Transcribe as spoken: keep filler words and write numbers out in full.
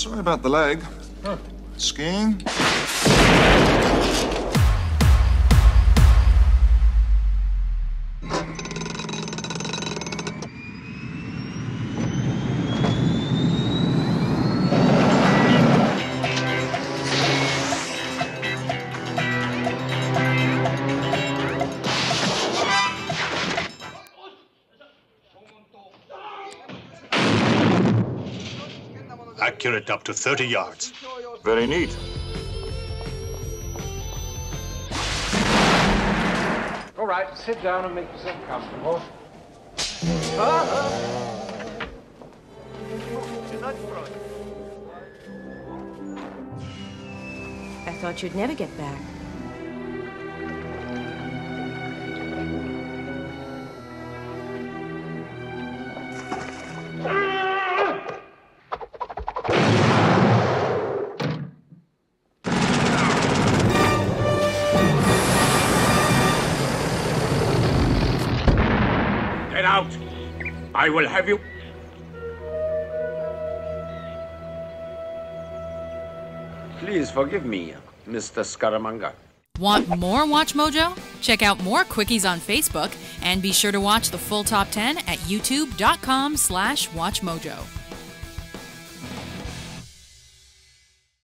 Sorry about the leg. Huh. Skiing? Accurate up to thirty yards. Very neat. All right, sit down and make yourself comfortable. I thought you'd never get back. Get out! I will have you. Please forgive me, Mister Scaramanga. Want more Watch Mojo? Check out more quickies on Facebook and be sure to watch the full top ten at youtube dot com slash watch mojo.